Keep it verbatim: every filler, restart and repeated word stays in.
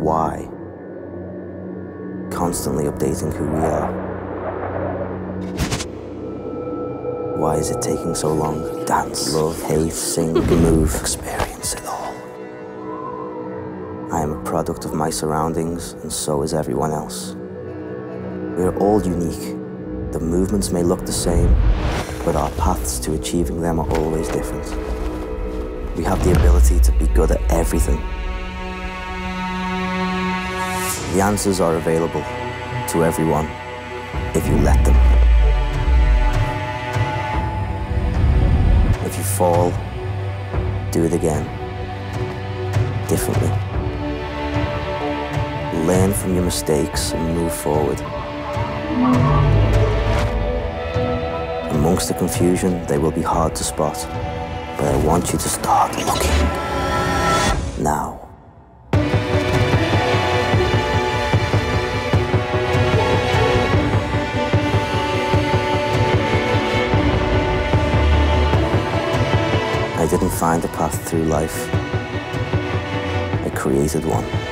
why, constantly updating who we are. Why is it taking so long? Dance, love, hate, sing, move, experience it all. I am a product of my surroundings, and so is everyone else. We are all unique. The movements may look the same, but our paths to achieving them are always different. We have the ability to be good at everything. The answers are available to everyone if you let them. If you fall, do it again, differently. Learn from your mistakes and move forward. Amongst the confusion, they will be hard to spot, but I want you to start looking now. I didn't find a path through life. I created one.